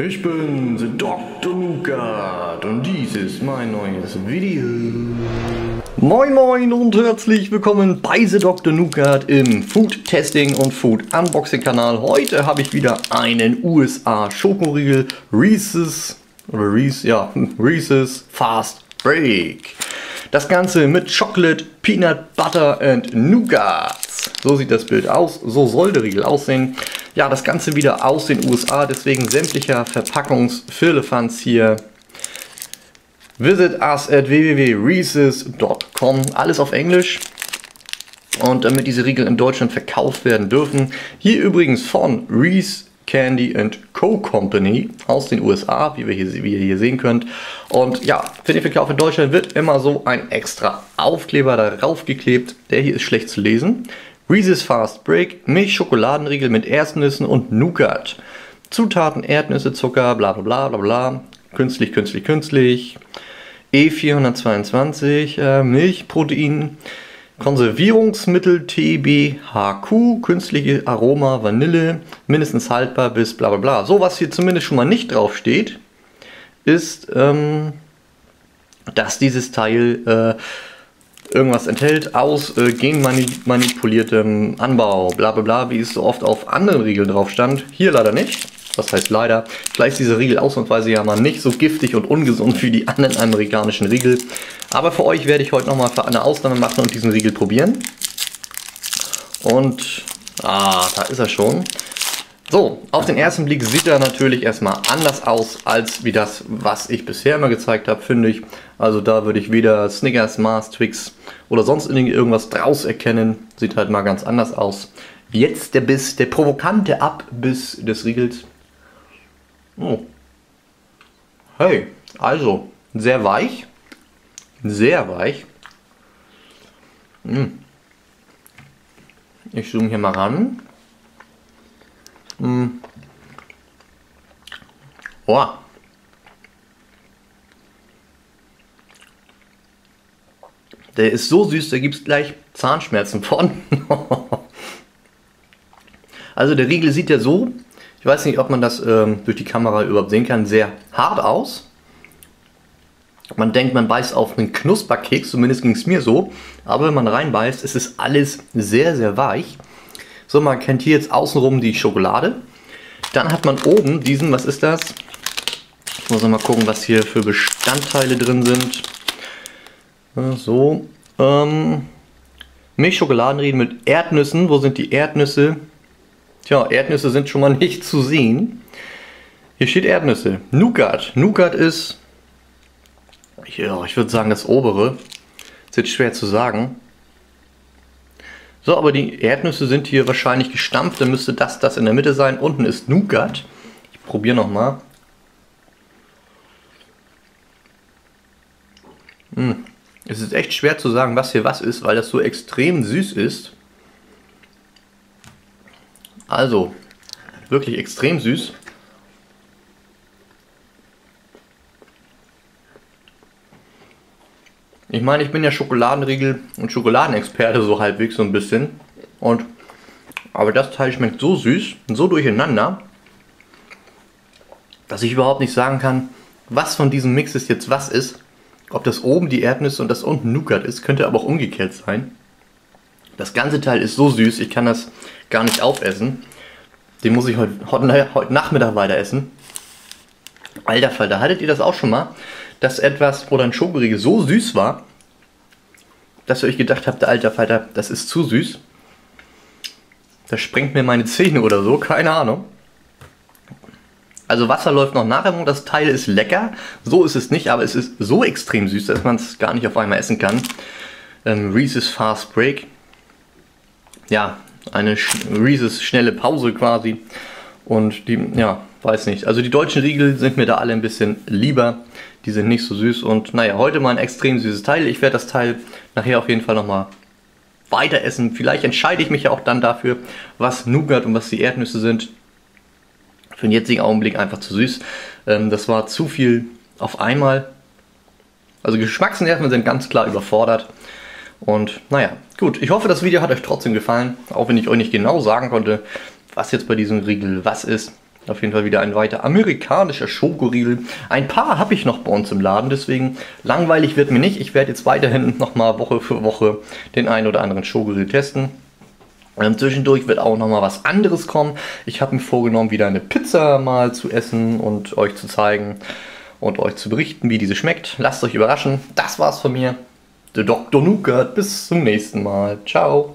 Ich bin The Dr. Nougat und dies ist mein neues Video. Moin moin und herzlich willkommen bei The Dr. Nougat im Food Testing und Food Unboxing Kanal. Heute habe ich wieder einen USA Schokoriegel Reese's Fast Break. Das Ganze mit Chocolate, Peanut Butter and Nougats. So sieht das Bild aus, so soll der Riegel aussehen. Ja, das Ganze wieder aus den USA, deswegen sämtlicher Verpackungsfirlefanz hier. Visit us at www.reeses.com, alles auf Englisch. Und damit diese Riegel in Deutschland verkauft werden dürfen, hier übrigens von Reese Candy and Co Company aus den USA, wie ihr hier sehen könnt. Und ja, für den Verkauf in Deutschland wird immer so ein extra Aufkleber darauf geklebt. Der hier ist schlecht zu lesen. Reese's Fast Break, Milch-Schokoladenriegel mit Erdnüssen und Nougat. Zutaten Erdnüsse, Zucker, bla bla bla bla bla. Künstlich. E422, Milchprotein, Konservierungsmittel TBHQ, künstliche Aroma, Vanille, mindestens haltbar bis bla bla bla. So, was hier zumindest schon mal nicht drauf steht, ist, dass dieses Teil irgendwas enthält aus genmanipuliertem Anbau, bla bla bla, wie es so oft auf anderen Riegeln drauf stand. Hier leider nicht. Was heißt leider? Vielleicht ist dieser Riegel ausnahmsweise ja mal nicht so giftig und ungesund wie die anderen amerikanischen Riegel. Aber für euch werde ich heute nochmal eine Ausnahme machen und diesen Riegel probieren. Und, da ist er schon. So, auf den ersten Blick sieht er natürlich erstmal anders aus, als wie das, was ich bisher immer gezeigt habe, finde ich. Also da würde ich weder Snickers, Mars, Twix oder sonst irgendwas draus erkennen. Sieht halt mal ganz anders aus. Jetzt der provokante Abbiss des Riegels. Oh. Hey, also, sehr weich. Sehr weich. Ich zoome hier mal ran. Oh. Der ist so süß, da gibt es gleich Zahnschmerzen von. Also der Riegel sieht ja so, ich weiß nicht, ob man das durch die Kamera überhaupt sehen kann, sehr hart aus. Man denkt, man beißt auf einen Knusperkeks, zumindest ging es mir so. Aber wenn man reinbeißt, ist es alles sehr, sehr weich. So, man kennt hier jetzt außenrum die Schokolade. Dann hat man oben diesen, was ist das? Ich muss nochmal gucken, was hier für Bestandteile drin sind. So, Milchschokoladenriegel mit Erdnüssen. Wo sind die Erdnüsse? Tja, Erdnüsse sind schon mal nicht zu sehen. Hier steht Erdnüsse. Nougat. Nougat ist, ja, ich würde sagen, das obere. Ist jetzt schwer zu sagen. So, aber die Erdnüsse sind hier wahrscheinlich gestampft. Dann müsste das in der Mitte sein. Unten ist Nougat. Ich probiere nochmal. Es ist echt schwer zu sagen, was hier was ist, weil das so extrem süß ist. Also, wirklich extrem süß. Ich meine, ich bin ja Schokoladenriegel und Schokoladenexperte so halbwegs so ein bisschen. Aber das Teil schmeckt so süß und so durcheinander, dass ich überhaupt nicht sagen kann, was von diesem Mix ist jetzt was ist. Ob das oben die Erdnüsse und das unten Nougat ist, könnte aber auch umgekehrt sein. Das ganze Teil ist so süß, ich kann das gar nicht aufessen. Den muss ich heute Nachmittag weiter essen. Alter Falter, hattet ihr das auch schon mal, dass etwas oder ein Schokoriegel so süß war, dass ihr euch gedacht habt, alter Falter, das ist zu süß. Das sprengt mir meine Zähne oder so, keine Ahnung. Also Wasser läuft noch nachher und das Teil ist lecker. So ist es nicht, aber es ist so extrem süß, dass man es gar nicht auf einmal essen kann. Reese's Fast Break. Ja, eine Reese's schnelle Pause quasi. Und die, ja, weiß nicht. Also die deutschen Riegel sind mir da alle ein bisschen lieber. Die sind nicht so süß. Und naja, heute mal ein extrem süßes Teil. Ich werde das Teil nachher auf jeden Fall nochmal weiter essen. Vielleicht entscheide ich mich ja auch dann dafür, was Nougat und was die Erdnüsse sind. Für den jetzigen Augenblick einfach zu süß. Das war zu viel auf einmal. Also Geschmacksnerven sind ganz klar überfordert. Und naja, gut, ich hoffe, das Video hat euch trotzdem gefallen, auch wenn ich euch nicht genau sagen konnte, was jetzt bei diesem Riegel was ist. Auf jeden Fall wieder ein weiter amerikanischer Schokoriegel. Ein paar habe ich noch bei uns im Laden, deswegen langweilig wird mir nicht. Ich werde jetzt weiterhin nochmal Woche für Woche den einen oder anderen Schokoriegel testen. Zwischendurch wird auch nochmal was anderes kommen. Ich habe mir vorgenommen, wieder eine Pizza mal zu essen und euch zu zeigen und euch zu berichten, wie diese schmeckt. Lasst euch überraschen. Das war's von mir. The Dr. Nougat. Bis zum nächsten Mal. Ciao.